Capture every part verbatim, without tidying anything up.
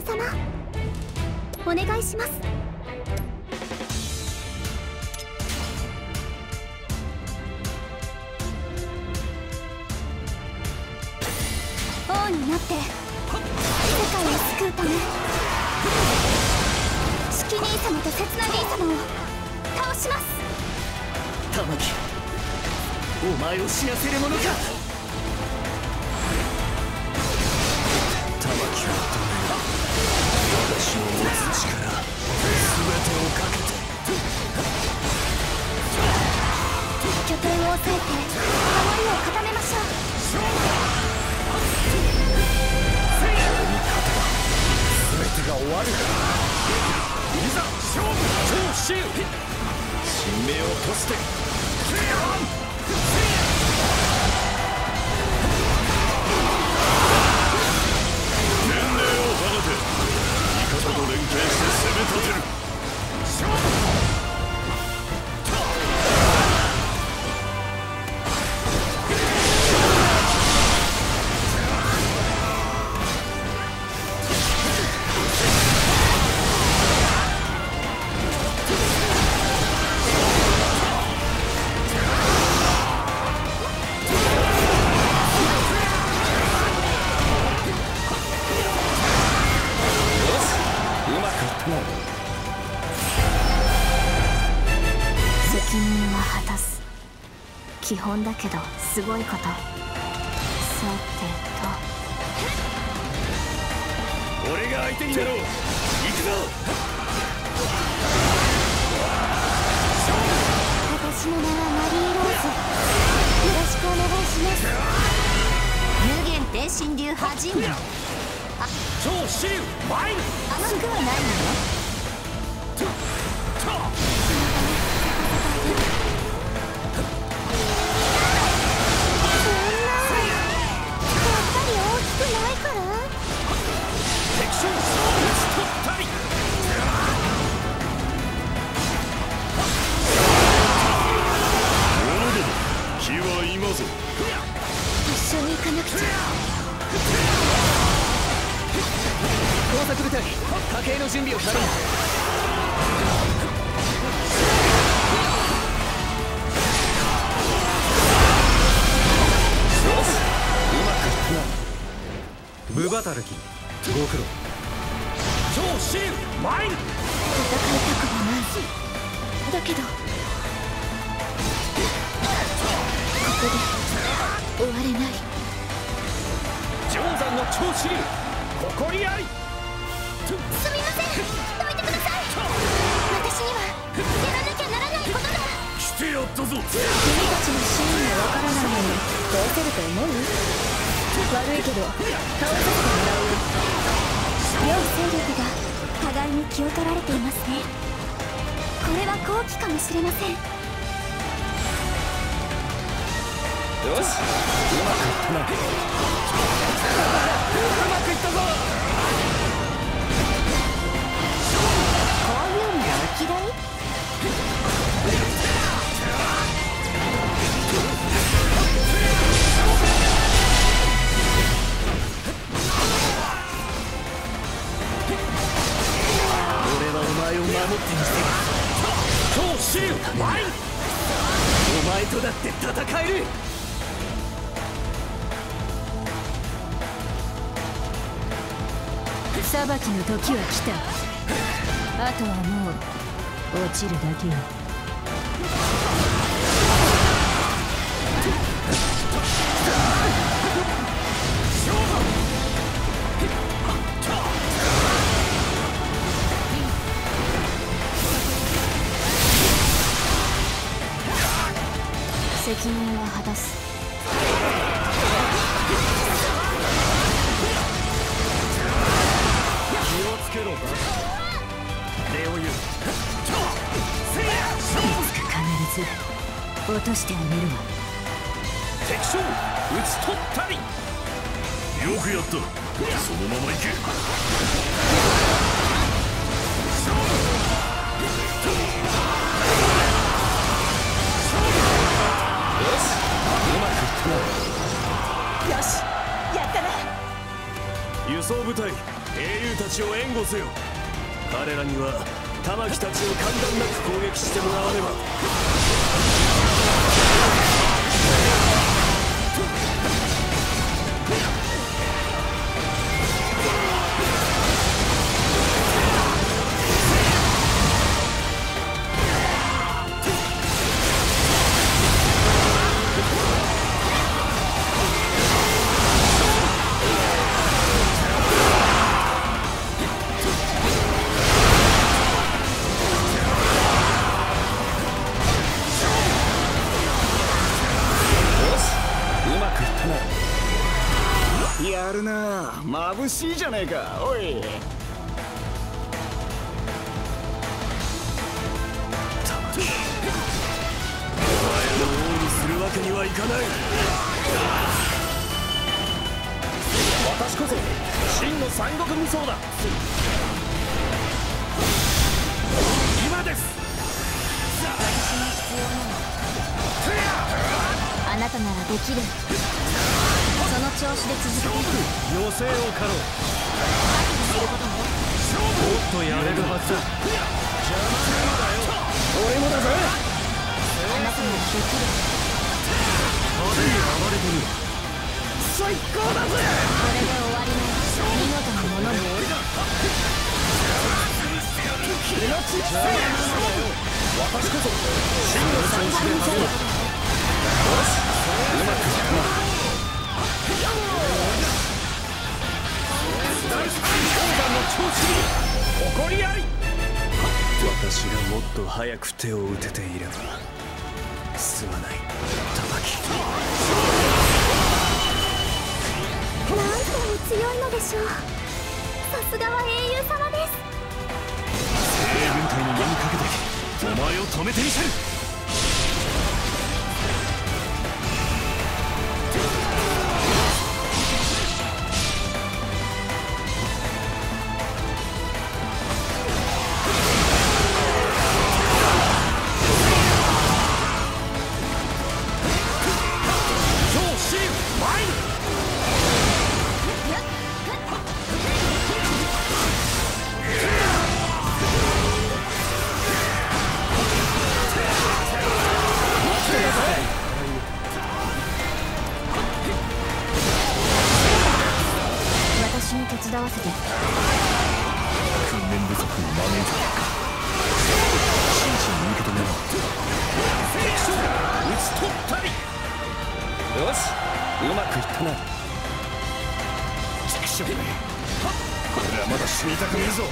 竜様、お願いします。王になって世界を救うため、シキ兄様と刹那兄様を倒します。玉木、お前を死なせるものか。私の持つ力、全てをかけて拠点を抑えて守りを固めましょう。全てが終わる。いざ勝負だ。新名をとしてクリア。と連携して攻め立てる。勝負。責任は果たす。基本だけどすごいこと。さてと、俺が相手になろう。行くぞ。私の名はマリーローズ、よろしくお願いします。無限天神流はじめ。あ超シルバイル、甘くはないのよ。無働き、ご苦労。超シールマイル。戦いたくはない。だけどここで終われない。定山の超シール、ここにあり。すみません、どいてください。私にはやらなきゃならないことが。来てやったぞ。君たちの真意がわからないのにどうせると思う？悪いけど倒させてもらう。両勢力が互いに気を取られていますね。これは好機かもしれません。よし、うまくいったな。うまくいったぞ。こういうのが嫌い。お前を守ってみせる。超シルマイル。お前とだって戦える。裁きの時は来た。あとはもう落ちるだけよ。責任は果たす。気をつけろ。礼を言う。いつか必ず落としてあげるわ。敵将、討ち取ったり。よくやった。そのまま行け。よし、やったな。輸送部隊英雄たちを援護せよ。彼らには玉木たちを簡単なく攻撃してもらわねば。やるなぁ、眩しいじゃねえか。おい、玉木、お前の王にするわけにはいかない。私こそ真の三国無双だ。今です。私に必要なの、あなたならできる。その調子で続けて、余生を狩ろう。もっとやれるはずだ。邪魔するなよ。俺もだぞ。あなたもできる。派手に暴れてる。最高だぜ。これで終わりの見事なものに。気がついた。私こそ真の三国無双だ。よし、うまくいくな。私がもっと早く手を打てていればすまない、玉木。なんとに強いのでしょう。さすがは英雄様です。英軍隊に呼びかけてお前を止めてみせる。訓練不足を招いた真摯に受け止めろ。打ち取ったり。よし、うまくいったな。ちくしょうめ、俺はまだ死にたくねえぞ。勝負。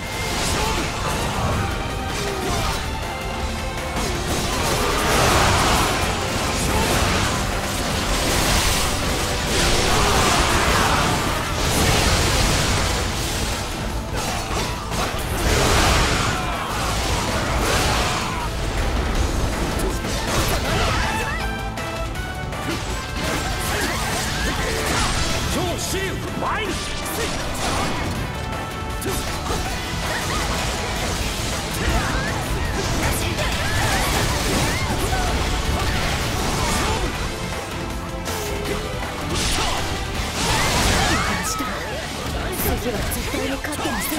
次は絶対に勝ってみせる。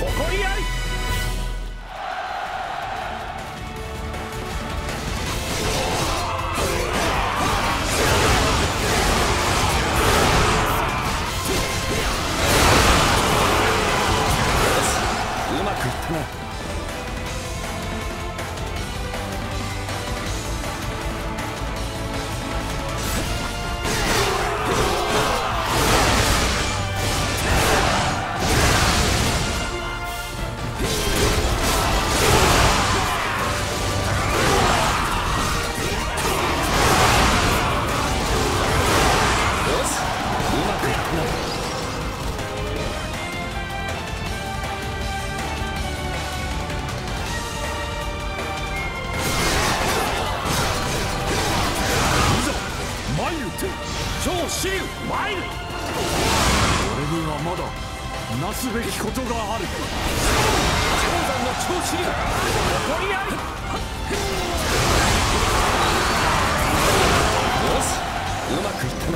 ここにあり。うまくいったな。俺にはまだなすべきことがある。氷山の調子に誇りあり。よし、うまくいったな。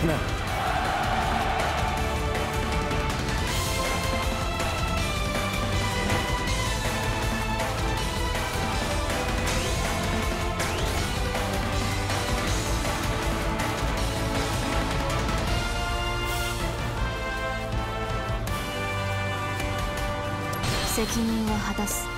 ったな。責任を果たす。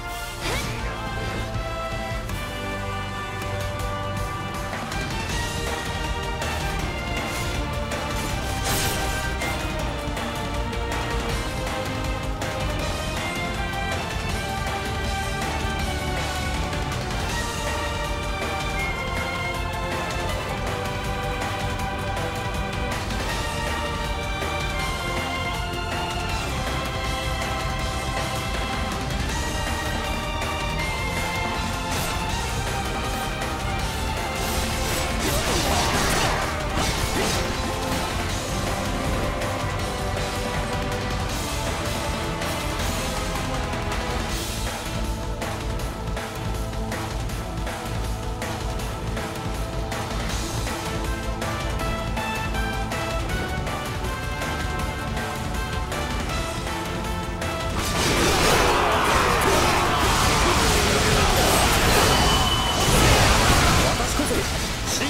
新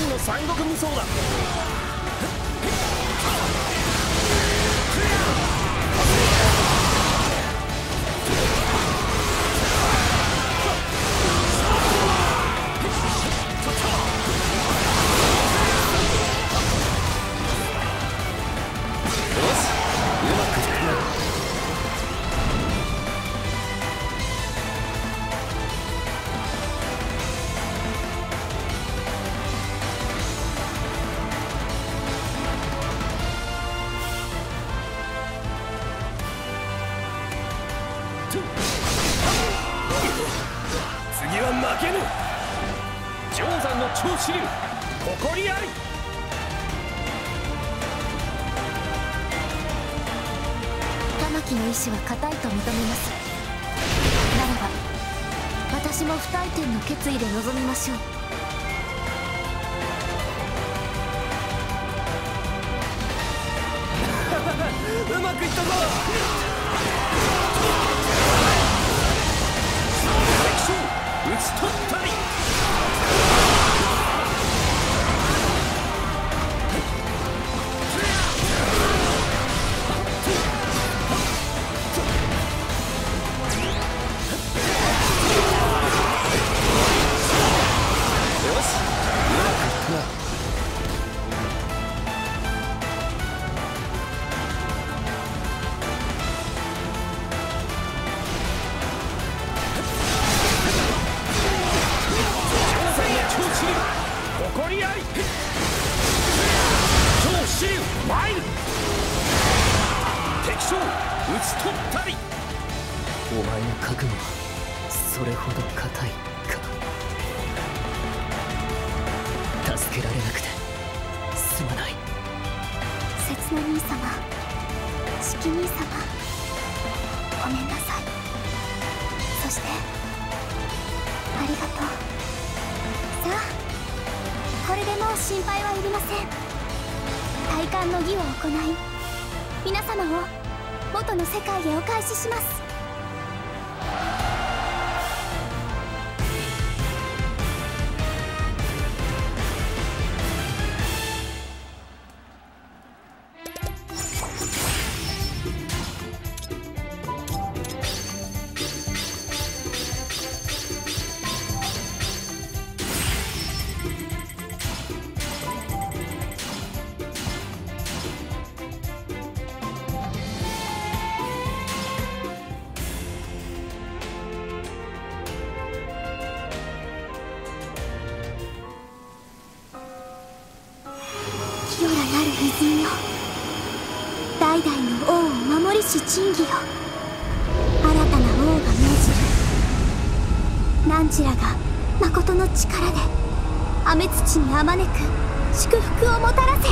義を新たな王が命じる。汝らが誠の力で雨土にあまねく祝福をもたらせ。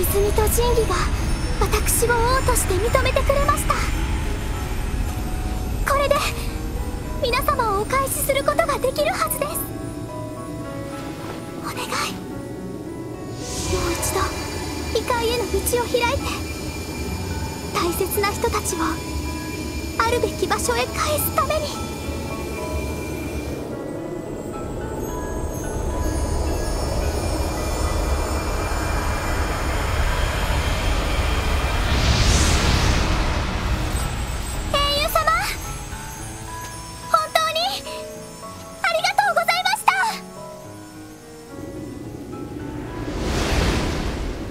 泉と神義が私を王として認めてくれました。これで皆様をお開始することができるはずです。お願い、もう一度異界への道を開いて大切な人たちをあるべき場所へ返すために。